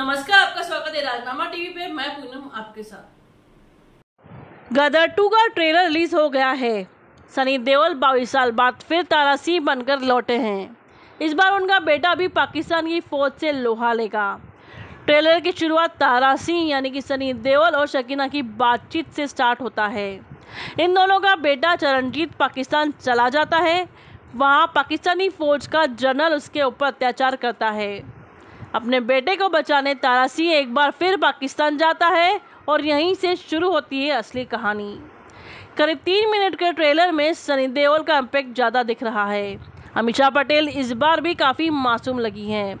नमस्कार, आपका स्वागत है राजनामा टीवी पे। मैं पूनम आपके साथ। गदर 2 का ट्रेलर रिलीज हो गया है। सनी देओल 22 साल बाद फिर तारा सिंह बनकर लौटे हैं। इस बार उनका बेटा भी पाकिस्तान की फौज से लोहा लेगा। ट्रेलर की शुरुआत तारा सिंह यानी कि सनी देओल और शकीना की बातचीत से स्टार्ट होता है। इन दोनों का बेटा चरणजीत पाकिस्तान चला जाता है। वहाँ पाकिस्तानी फौज का जनरल उसके ऊपर अत्याचार करता है। अपने बेटे को बचाने तारा सिंह एक बार फिर पाकिस्तान जाता है और यहीं से शुरू होती है असली कहानी। करीब 3 मिनट के ट्रेलर में सनी देओल का इम्पैक्ट ज़्यादा दिख रहा है। अमीशा पटेल इस बार भी काफ़ी मासूम लगी हैं।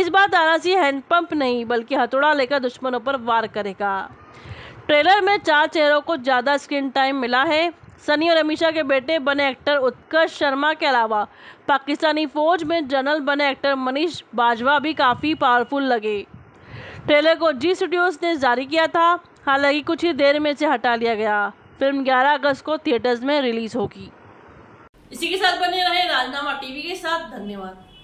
इस बार तारा सिंह हैंडपंप नहीं बल्कि हथौड़ा लेकर दुश्मनों पर वार करेगा। ट्रेलर में 4 चेहरों को ज़्यादा स्क्रीन टाइम मिला है। सनी और अमीशा के बेटे बने एक्टर उत्कर्ष शर्मा के अलावा पाकिस्तानी फौज में जनरल बने एक्टर मनीष बाजवा भी काफ़ी पावरफुल लगे। ट्रेलर को जी स्टूडियोज ने जारी किया था, हालांकि कुछ ही देर में इसे हटा लिया गया। फिल्म 11 अगस्त को थिएटर्स में रिलीज होगी। इसी के साथ बने रहे राजनामा टीवी के साथ। धन्यवाद।